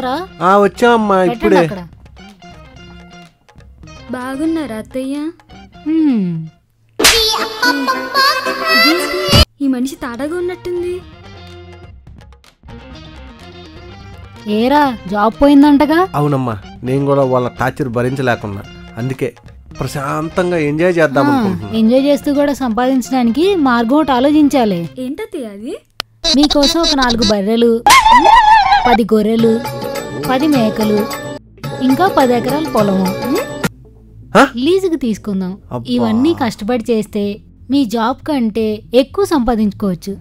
వచ్చారా? ఆ వచ్చా అమ్మా ఇప్పుడే. బాగున్నారా అత్తయ్య? ఈ మనిషి తాడగా ఉన్నట్టుంది. ఏరా జాబ్ పోయిందంటగా? అవునమ్మా, నేను కూడా వాళ్ళ టార్చర్ భరించలేకున్నా, అందుకే ప్రశాంతంగా ఎంజాయ్ చేద్దాం అనుకుంటున్నాను. ఎంజాయ్ చేస్తూ కూడా సంపాదించడానికి మార్గం ఒకటి ఆలోచించాలి. ఏంటది అది? మీకోసం ఒక 4 బర్రెలు, 10 గొర్రెలు, 10 మేకలు, ఇంకా 10 ఎకరాల పొలము లీజుకి తీసుకుందాం. ఇవన్నీ కష్టపడి చేస్తే మీ జాబ్ కంటే ఎక్కువ సంపాదించుకోవచ్చు.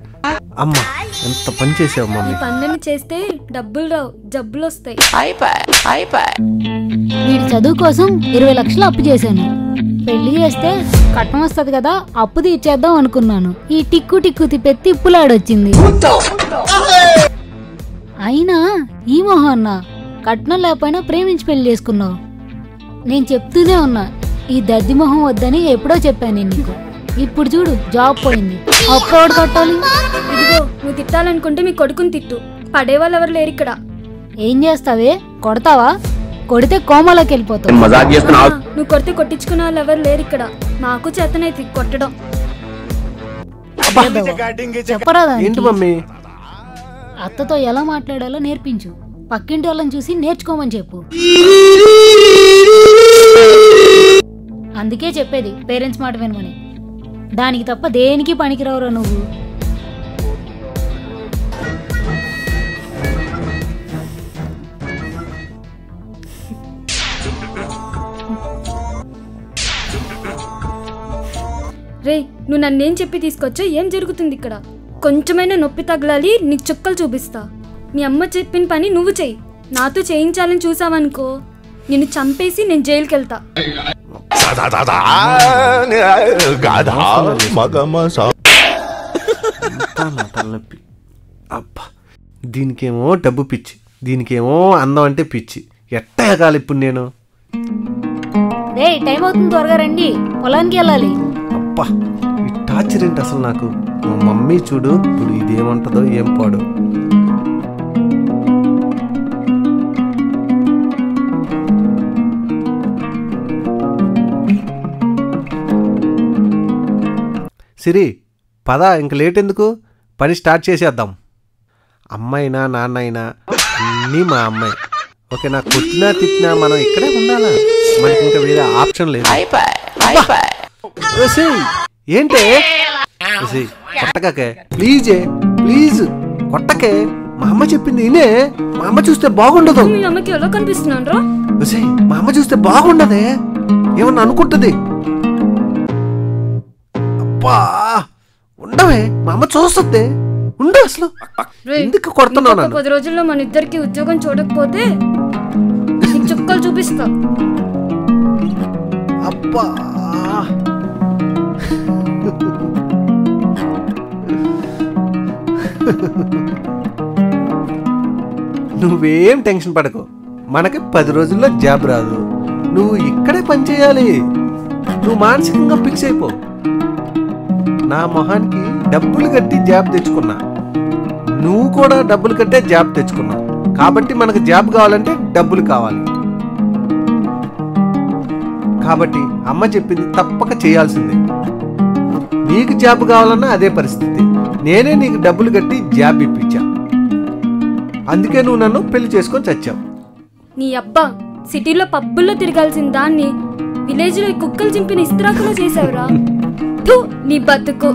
అమ్మా ఎంత పని చేసావు మమ్మీ! పనులను చేస్తే డబ్బులు రావు, జబ్బులు వస్తాయి. వీడి చదువు కోసం 20 లక్షలు అప్పు చేశాను. పెళ్లి చేస్తే కట్నం వస్తుంది కదా, అప్పు తీర్చేద్దాం అనుకున్నాను. ఈ టిక్కు టిక్కు తిప్పే తిప్పులాడొచ్చింది. అయినా ఈ మొహన్న కట్నం లేకపోయినా ప్రేమించి పెళ్లి చేసుకున్నావు. నేను చెప్తూనే ఉన్నా, ఈ దద్ది మొహం వద్దని ఎప్పుడో చెప్పాను నేను నీకు. ఇప్పుడు చూడు జాబ్ పోయింది, అప్రోడ్ కట్టాలి. ఇదిగో నువ్వు తిట్టాలనుకుంటే మీ కొడుకుని తిట్టు, పడేవాళ్ళు ఎవరు లేరు ఇక్కడ. ఏం చేస్తావే? కొడతావా? కొడితే కోమలోకి వెళ్ళిపోతావు. నువ్వు కొడితే కొట్టించుకునే వాళ్ళు ఎవరు లేరు ఇక్కడ. నాకు చేతనైతే కొట్టడం చెప్పరాదా? అత్తతో ఎలా మాట్లాడాలో నేర్పించు, పక్కింటి వాళ్ళని చూసి నేర్చుకోమని చెప్పు. అందుకే చెప్పేది పేరెంట్స్ మాట వినమని. దానికి తప్ప దేనికి పనికిరావురా నువ్వు. రే నువ్వు నన్నేం చెప్పి తీసుకొచ్చా? ఏం జరుగుతుంది ఇక్కడ? కొంచెమైనా నొప్పి తగలాలి, నీకు చుక్కలు చూపిస్తా. మీ అమ్మ చెప్పిన పని నువ్వు చెయ్యి. నాతో చేయించాలని చూసావనుకో, నిన్ను చంపేసి నేను జైలుకి వెళ్తా. దీనికేమో డబ్బు పిచ్చి, దీనికేమో అందం అంటే పిచ్చి. ఎట్ట ఎగాలి ఇప్పుడు నేను? టైం అవుతుంది, త్వరగా రండి, పొలానికి వెళ్ళాలి. అబ్బా ఈ టార్చర్ ఏంటి అసలు నాకు? మా మమ్మీ చూడు ఇప్పుడు ఇదేమంటదో ఏం పాడు. సిరి పద, ఇంక లేట్ ఎందుకు, పని స్టార్ట్ చేసేద్దాం. అమ్మైనా నాన్నైనా అన్నీ మా అమ్మాయి. ఓకే, నాకు కొట్టినా తిట్టినా మనం ఇక్కడే ఉండాలా? మనకి ఇంకా వేరే ఆప్షన్ లేదు. ఏంటే కొట్టకే ప్లీజే, ప్లీజ్ కొట్టకే. మా అమ్మ చెప్పింది ఇనే, మా అమ్మ చూస్తే బాగుండదు. మా అమ్మ చూస్తే బాగుండదే, ఏమన్నా అనుకుంటుంది. ఉండవే, మా అమ్మ చూస్తుంది. ఉండవు అసలు. ఎందుకు కొడుతున్నాను? 10 రోజుల్లో మన ఇద్దరికి ఉద్యోగం చూడకపోతే చుక్కలు చూపిస్తా. అబ్బా నువ్వేం టెన్షన్ పడకు, మనకి 10 రోజుల్లో జాబ్ రాదు. నువ్వు ఇక్కడే పని చేయాలి. నువ్వు మానసికంగా ఫిక్స్ అయిపో. నా మొహానికి డబ్బులు కట్టి జాబ్ తెచ్చుకున్నా, నువ్వు కూడా డబ్బులు కట్టే జాబ్ తెచ్చుకున్నావు. కాబట్టి మనకు జాబ్ కావాలంటే డబ్బులు కావాలి. కాబట్టి అమ్మ చెప్పింది తప్పక చేయాల్సిందే. నీకు జాబ్ కావాలన్నా అదే పరిస్థితి. నేనే నీకు డబ్బులు కట్టి జాబ్ ఇప్పించా, అందుకే నువ్వు నన్ను పెళ్లి చేసుకొని చచ్చావు. నీ అబ్బా సిటీలో పబ్బుల్లో తిరగాల్సిన దాన్ని విలేజ్ లో ఈ కుక్కలు చింపిన ఇస్త్రాకులో చేసావురా. నీ బతుకు.